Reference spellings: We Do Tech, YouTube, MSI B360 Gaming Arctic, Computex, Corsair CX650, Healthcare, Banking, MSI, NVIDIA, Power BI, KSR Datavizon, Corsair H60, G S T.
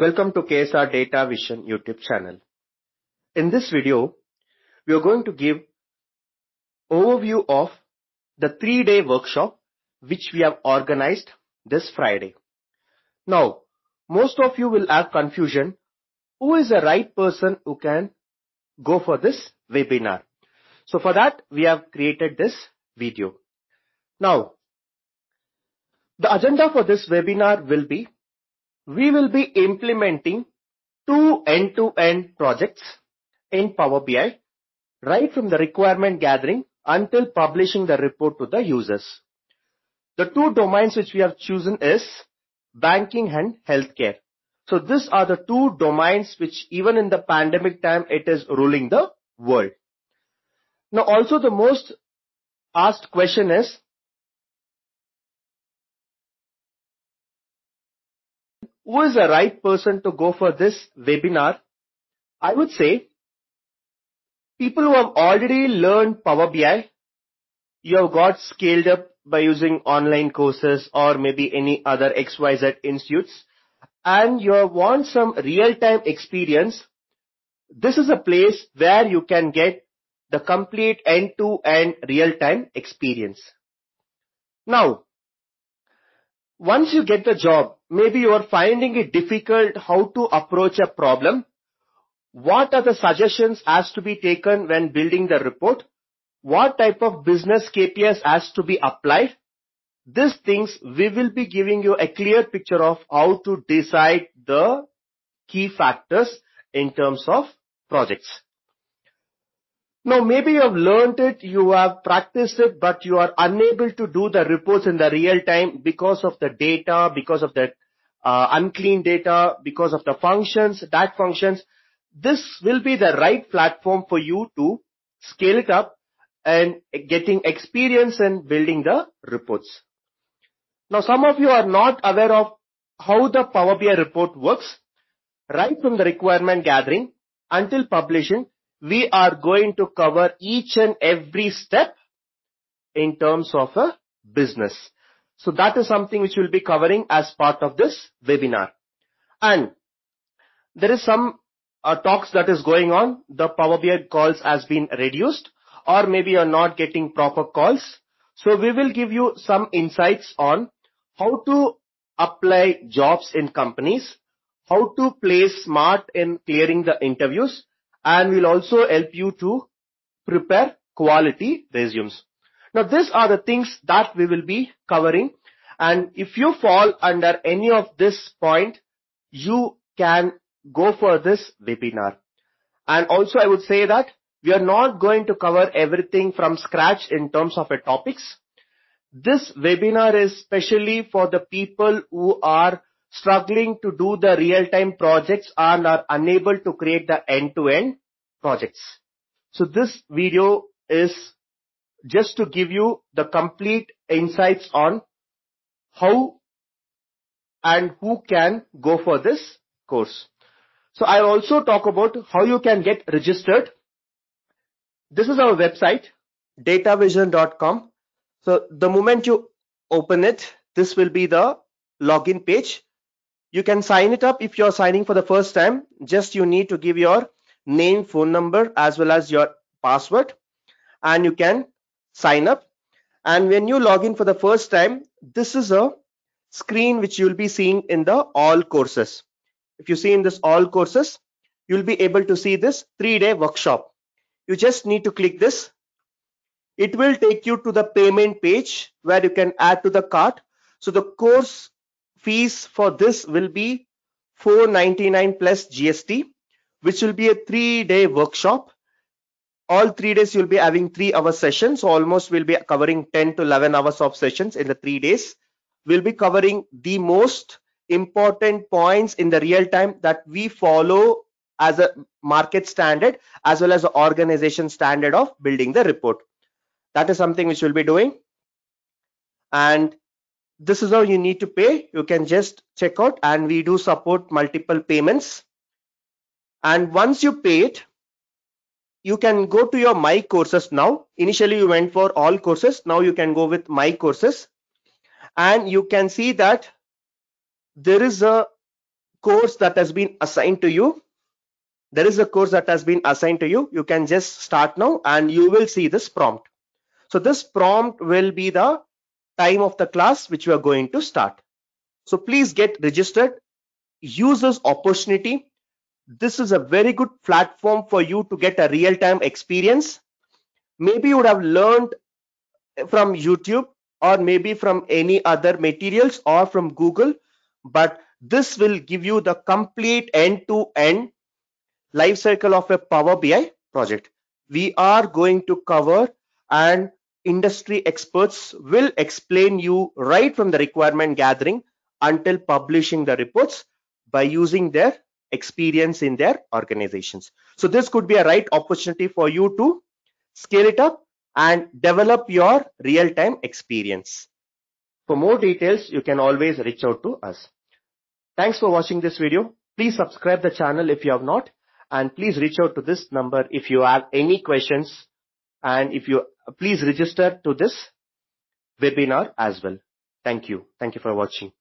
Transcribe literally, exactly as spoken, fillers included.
Welcome to K S R Datavizon YouTube channel. In this video, we are going to give overview of the three-day workshop which we have organized this Friday. Now, most of you will have confusion. Who is the right person who can go for this webinar? So for that, we have created this video. Now, the agenda for this webinar will be, we will be implementing two end-to-end projects in Power B I, right from the requirement gathering until publishing the report to the users. The two domains which we have chosen is banking and healthcare. So these are the two domains which even in the pandemic time, it is ruling the world. Now also the most asked question is, who is the right person to go for this webinar? I would say people who have already learned Power B I, you have got scaled up by using online courses or maybe any other X Y Z institutes, and you want some real-time experience. This is a place where you can get the complete end-to-end real-time experience. Now, once you get the job, maybe you are finding it difficult how to approach a problem. What are the suggestions has to be taken when building the report? What type of business K P Is has to be applied? These things, we will be giving you a clear picture of how to decide the key factors in terms of projects. Now, maybe you have learned it, you have practiced it, but you are unable to do the reports in the real time because of the data, because of the uh, unclean data, because of the functions, that functions. This will be the right platform for you to scale it up and getting experience in building the reports. Now, some of you are not aware of how the Power B I report works. Right from the requirement gathering until publishing, we are going to cover each and every step in terms of a business. So that is something which we'll be covering as part of this webinar. And there is some uh, talks that is going on. The Power B I calls has been reduced, or maybe you're not getting proper calls. So we will give you some insights on how to apply jobs in companies, how to play smart in clearing the interviews, and we'll also help you to prepare quality resumes. Now, these are the things that we will be covering. And if you fall under any of this point, you can go for this webinar. And also, I would say that we are not going to cover everything from scratch in terms of a topics. This webinar is specially for the people who are struggling to do the real-time projects and are unable to create the end-to-end projects. So this video is just to give you the complete insights on how and who can go for this course. So I'll also talk about how you can get registered. This is our website, datavizon dot com. So the moment you open it, this will be the login page. You can sign it up if you're signing for the first time. Just you need to give your name, phone number, as well as your password, and you can sign up. And when you log in for the first time, this is a screen which you'll be seeing in the all courses. If you see in this all courses, you'll be able to see this three-day workshop. You just need to click this. It will take you to the payment page where you can add to the cart. So the course fees for this will be four ninety-nine plus G S T, which will be a three-day workshop. All three days you'll be having three-hour sessions. So almost we'll be covering ten to eleven hours of sessions in the three days. We'll be covering the most important points in the real time that we follow as a market standard, as well as the organization standard of building the report. That is something which we'll be doing. And this is how you need to pay. You can just check out, and we do support multiple payments. And once you pay it, you can go to your My Courses now. Initially, you went for all courses. Now you can go with My Courses, and you can see that there is a course that has been assigned to you. There is a course that has been assigned to you. You can just start now and you will see this prompt. So this prompt will be the time of the class which we are going to start. So please get registered. Use this opportunity. This is a very good platform for you to get a real-time experience. Maybe you would have learned from YouTube or maybe from any other materials or from Google, but this will give you the complete end-to-end life cycle of a Power B I project. We are going to cover, and industry experts will explain you right from the requirement gathering until publishing the reports by using their experience in their organizations. So this could be a right opportunity for you to scale it up and develop your real-time experience. For more details, you can always reach out to us. Thanks for watching this video. Please subscribe the channel if you have not, and please reach out to this number if you have any questions, and if you please register to this webinar as well. Thank you. Thank you for watching.